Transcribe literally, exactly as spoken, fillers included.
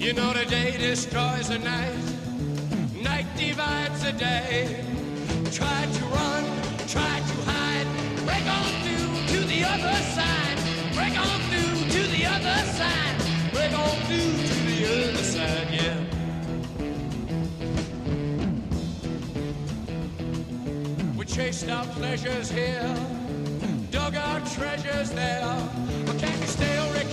You know the day destroys the night, night divides the day. Try to run, try to hide, break on through to the other side. Break on through to the other side. Break on through to the other side, yeah. We chased our pleasures here, dug our treasures there, but can't we still recognize?